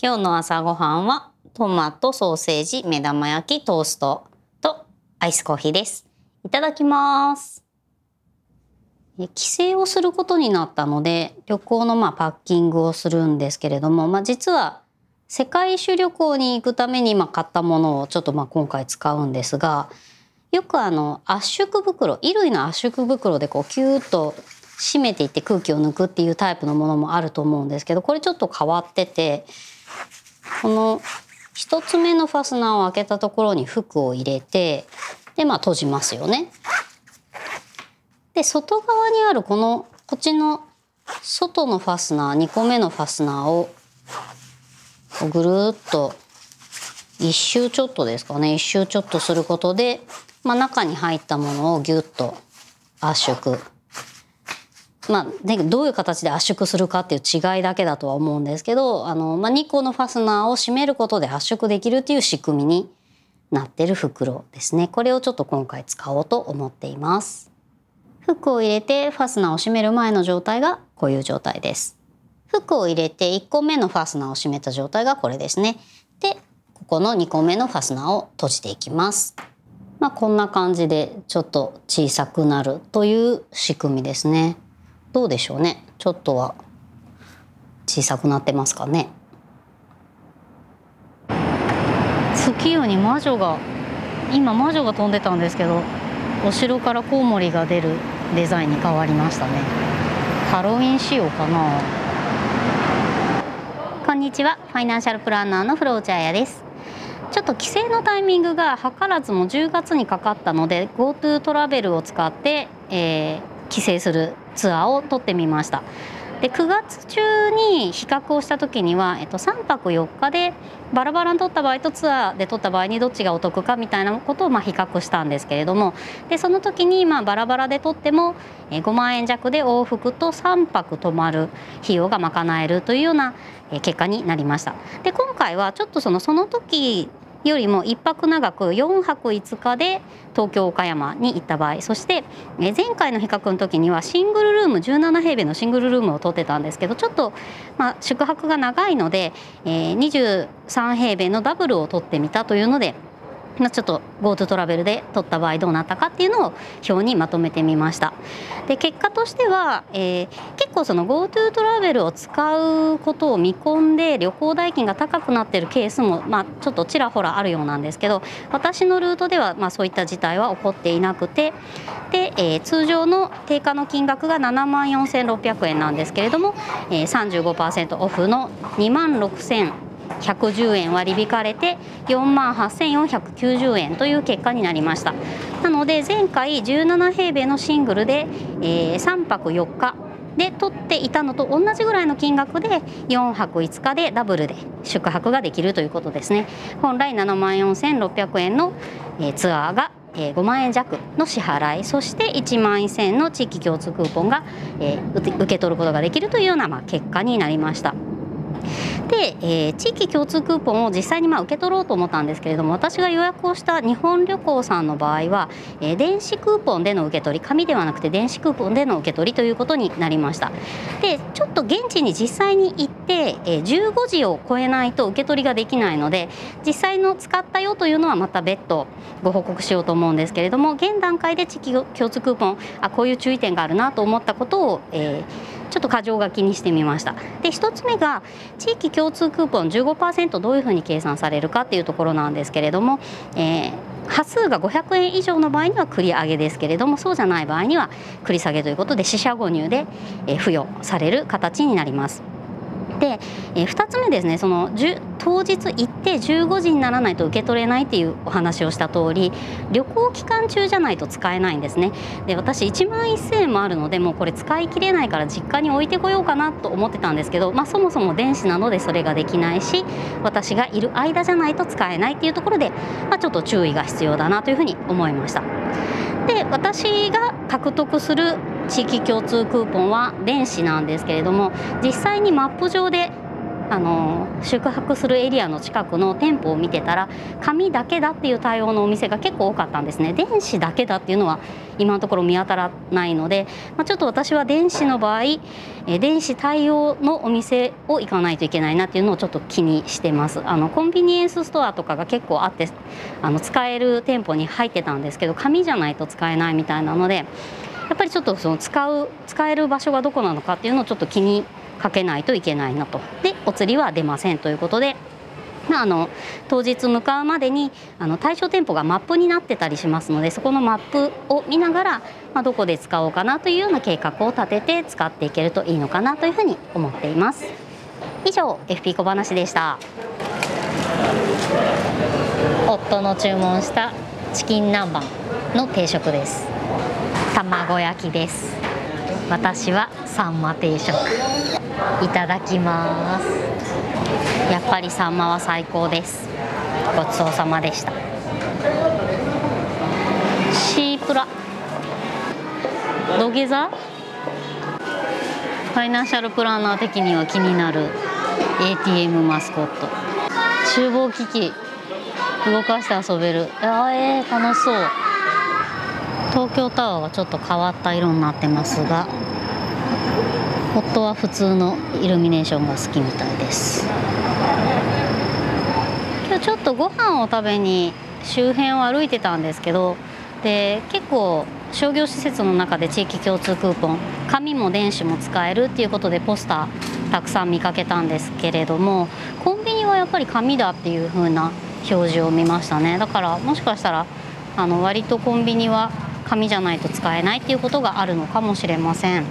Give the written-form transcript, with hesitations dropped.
今日の朝ごはんはトマト、ソーセージ、目玉焼き、トーストとアイスコーヒーです。いただきます。帰省をすることになったので旅行のパッキングをするんですけれども、実は世界一周旅行に行くために買ったものをちょっと今回使うんですが、よく圧縮袋、衣類の圧縮袋でこうキューッと締めていって空気を抜くっていうタイプのものもあると思うんですけど、これちょっと変わってて、この1つ目のファスナーを開けたところにフックを入れて、で閉じますよね。で外側にあるこっちの外のファスナー、2個目のファスナーをぐるーっと1周ちょっとですかね、1周ちょっとすることで、中に入ったものをギュッと圧縮。どういう形で圧縮するかっていう違いだけだとは思うんですけど、2個のファスナーを閉めることで圧縮できるっていう仕組みになってる袋ですね。これをちょっと今回使おうと思っています。フックを入れてファスナーを閉める前の状態がこういう状態です。フックを入れて1個目のファスナーを閉めた状態がこれですね。で、ここの2個目のファスナーを閉じていきます。こんな感じでちょっと小さくなるという仕組みですね。どうでしょうね。ちょっとは小さくなってますかね。月夜に魔女が飛んでたんですけど、お城からコウモリが出るデザインに変わりましたね。ハロウィン仕様かな。こんにちは、ファイナンシャルプランナーの風呂内彩です。ちょっと帰省のタイミングが図らずも10月にかかったので、GoTo トラベルを使って、帰省するツアーを取ってみました。で9月中に比較をした時には、3泊4日でバラバラに取った場合とツアーで取った場合にどっちがお得かみたいなことを比較したんですけれども、でその時にバラバラで取っても5万円弱で往復と3泊泊まる費用が賄えるというような結果になりました。で今回はちょっとその時よりも1泊長く4泊5日で東京岡山に行った場合、そして前回の比較の時にはシングルルーム、17平米のシングルルームを取ってたんですけど、ちょっと宿泊が長いので23平米のダブルを取ってみたというので、ちょっと GoTo トラベルで取った場合どうなったかっていうのを表にまとめてみました。で結果としては、結構GoTo トラベルを使うことを見込んで旅行代金が高くなっているケースもちょっとちらほらあるようなんですけど、私のルートではそういった事態は起こっていなくて、で、通常の定価の金額が74,600円なんですけれども、35% オフの26,110円割り引かれて48,490円という結果になりました。なので前回17平米のシングルで3泊4日で取っていたのと同じぐらいの金額で4泊5日でダブルで宿泊ができるということですね。本来74,600円のツアーが5万円弱の支払い、そして1万1000円の地域共通クーポンが受け取ることができるというような結果になりました。で、地域共通クーポンを実際に受け取ろうと思ったんですけれども、私が予約をした日本旅行さんの場合は、電子クーポンでの受け取り、紙ではなくて電子クーポンでの受け取りということになりました。でちょっと現地に実際に行って、15時を超えないと受け取りができないので、実際の使ったよというのはまた別途ご報告しようと思うんですけれども、現段階で地域共通クーポン、こういう注意点があるなと思ったことを、ちょっと箇条書きにしてみました。で1つ目が地域共通クーポン 15% どういうふうに計算されるかっていうところなんですけれども、端数が500円以上の場合には繰り上げですけれども、そうじゃない場合には繰り下げということで四捨五入で付与される形になります。で2つ目ですね、当日行って15時にならないと受け取れないっていうお話をした通り、旅行期間中じゃないと使えないんですね。で私1万1000円もあるので、もうこれ使い切れないから実家に置いてこようかなと思ってたんですけど、そもそも電子なのでそれができないし、私がいる間じゃないと使えないっていうところで、ちょっと注意が必要だなというふうに思いました。で私が獲得する地域共通クーポンは電子なんですけれども、実際にマップ上で宿泊するエリアの近くの店舗を見てたら、紙だけだっていう対応のお店が結構多かったんですね。電子だけだっていうのは今のところ見当たらないので、ちょっと私は電子の場合、電子対応のお店を行かないといけないなっていうのをちょっと気にしてます。コンビニエンスストアとかが結構あって、使える店舗に入ってたんですけど、紙じゃないと使えないみたいなので、やっぱりちょっとその使える場所がどこなのかっていうのをちょっと気にかけないといけないなと。で、お釣りは出ませんということで、当日向かうまでに対象店舗がマップになってたりしますので、そこのマップを見ながら、どこで使おうかなというような計画を立てて使っていけるといいのかなというふうに思っています。以上、FP 小話でした。夫の注文したチキン南蛮の定食です。卵焼きです。私はサンマ定食、いただきます。やっぱりサンマは最高です。ごちそうさまでした。シープラ、土下座、ファイナンシャルプランナー的には気になる ATM マスコット、厨房機器動かして遊べる、楽しそう。東京タワーはちょっと変わった色になってますが、夫は普通のイルミネーションが好きみたいです。今日ちょっとご飯を食べに周辺を歩いてたんですけど、で結構商業施設の中で地域共通クーポン、紙も電子も使えるっていうことでポスターたくさん見かけたんですけれども、コンビニはやっぱり紙だっていう風な表示を見ましたね。だからもしかしたら割とコンビニは紙じゃないと使えないっていうことがあるのかもしれません。